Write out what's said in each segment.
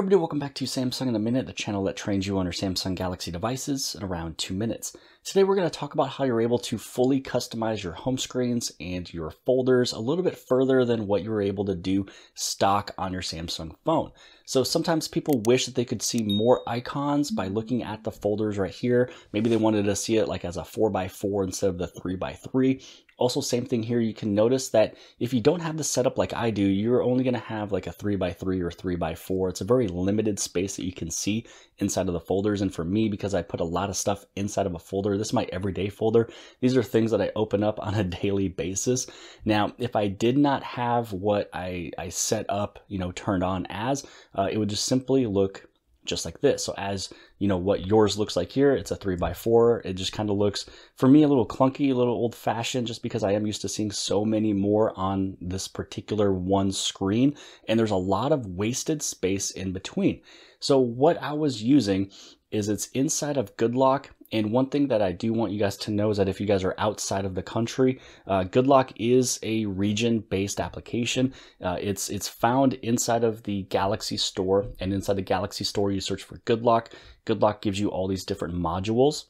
Everybody, welcome back to Samsung in a Minute, the channel that trains you on your Samsung Galaxy devices in around 2 minutes. Today we're going to talk about how you're able to fully customize your home screens and your folders a little bit further than what you were able to do stock on your Samsung phone. So sometimes people wish that they could see more icons by looking at the folders right here. Maybe they wanted to see it like as a 4x4 instead of the 3x3. Also, same thing here, you can notice that if you don't have the setup like I do, you're only gonna have like a 3x3 or 3x4. It's a very limited space that you can see inside of the folders. And for me, because I put a lot of stuff inside of a folder, this is my everyday folder. These are things that I open up on a daily basis. Now, if I did not have what I set up, you know, turned on as, it would just simply look just like this. So as you know what yours looks like here, it's a 3x4. It just kind of looks, for me, a little clunky, a little old fashioned, just because I am used to seeing so many more on this particular one screen. And there's a lot of wasted space in between. So what I was using is it's inside of GoodLock. And one thing that I do want you guys to know is that if you guys are outside of the country, GoodLock is a region-based application. It's found inside of the Galaxy Store, and inside the Galaxy Store, you search for GoodLock. GoodLock gives you all these different modules.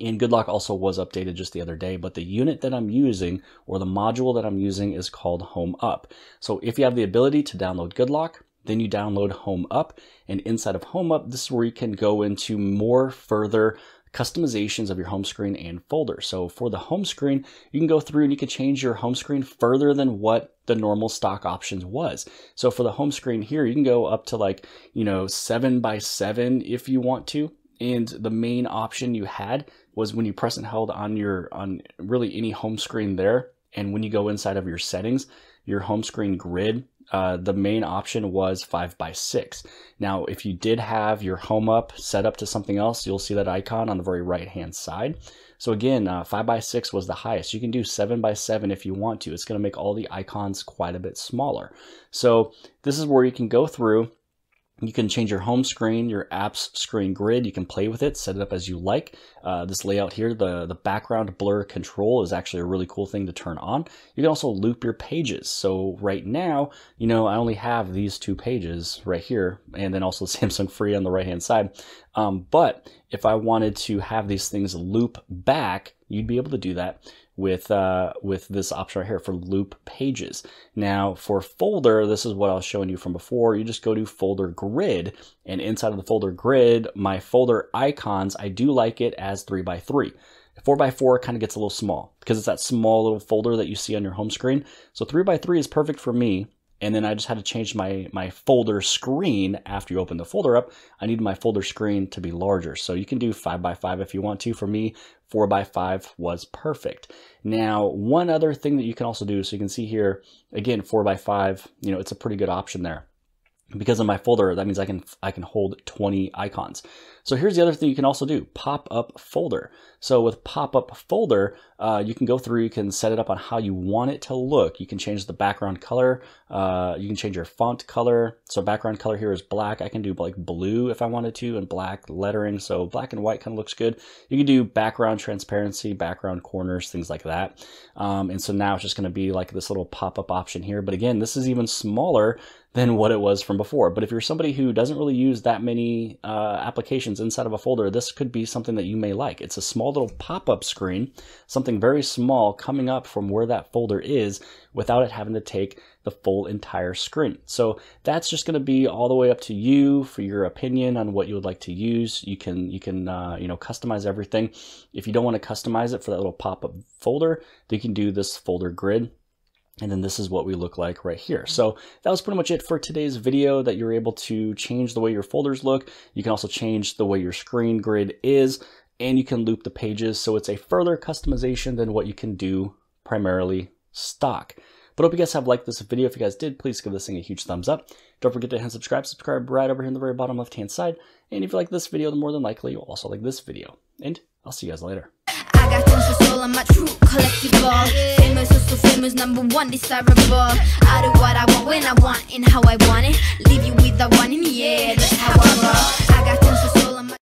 And GoodLock also was updated just the other day, but the unit that I'm using, or the module that I'm using, is called Home Up. So if you have the ability to download GoodLock, then you download Home Up, and inside of Home Up, this is where you can go into more further customizations of your home screen and folder. So for the home screen, you can go through and you can change your home screen further than what the normal stock options was. So for the home screen here, you can go up to like, you know, 7x7 if you want to. And the main option you had was when you press and held on really any home screen there. And when you go inside of your settings, your home screen grid, the main option was 5x6. Now, if you did have your Home Up set up to something else, you'll see that icon on the very right-hand side. So again, 5x6 was the highest. You can do 7x7 if you want to. It's going to make all the icons quite a bit smaller. So this is where you can go through. You can change your home screen, your app's screen grid. You can play with it, set it up as you like. This layout here, the background blur control is actually a really cool thing to turn on. You can also loop your pages. So right now, you know, I only have these two pages right here, and then also Samsung Free on the right-hand side. But if I wanted to have these things loop back, you'd be able to do that with this option right here for loop pages. Now for folder, this is what I was showing you from before. You just go to folder grid, and inside of the folder grid, my folder icons, I do like it as 3x3. 4x4 kind of gets a little small because it's that small little folder that you see on your home screen. So 3x3 is perfect for me. And then I just had to change my folder screen. After you open the folder up, I need my folder screen to be larger. So you can do 5x5 if you want to. For me, 4x5 was perfect. Now, one other thing that you can also do, so you can see here, again, 4x5, you know, it's a pretty good option there. Because of my folder, that means I can hold 20 icons. So here's the other thing you can also do, pop-up folder. So with pop-up folder, you can go through, you can set it up on how you want it to look. You can change the background color. You can change your font color. So background color here is black. I can do like blue if I wanted to, and black lettering. So black and white kind of looks good. You can do background transparency, background corners, things like that. And so now it's just gonna be like this little pop-up option here. But again, this is even smaller than what it was from before. But if you're somebody who doesn't really use that many applications inside of a folder, this could be something that you may like. It's a small little pop-up screen, something very small coming up from where that folder is without it having to take the full entire screen. So that's just going to be all the way up to you for your opinion on what you would like to use. You can you know, customize everything. If you don't want to customize it for that little pop-up folder, then you can do this folder grid. And then this is what we look like right here. So that was pretty much it for today's video, that you're able to change the way your folders look. You can also change the way your screen grid is, and you can loop the pages. So it's a further customization than what you can do primarily stock. But I hope you guys have liked this video. If you guys did, please give this thing a huge thumbs up. Don't forget to hit subscribe. Subscribe right over here in the very bottom left-hand side. And if you like this video, then more than likely you'll also like this video. And I'll see you guys later. I got tons of soul, I'm a true collectible. Famous, so famous, #1 desirable. I do what I want, when I want, and how I want it. Leave you with the one in the air, that's how I roll. I got tons of soul, I'm a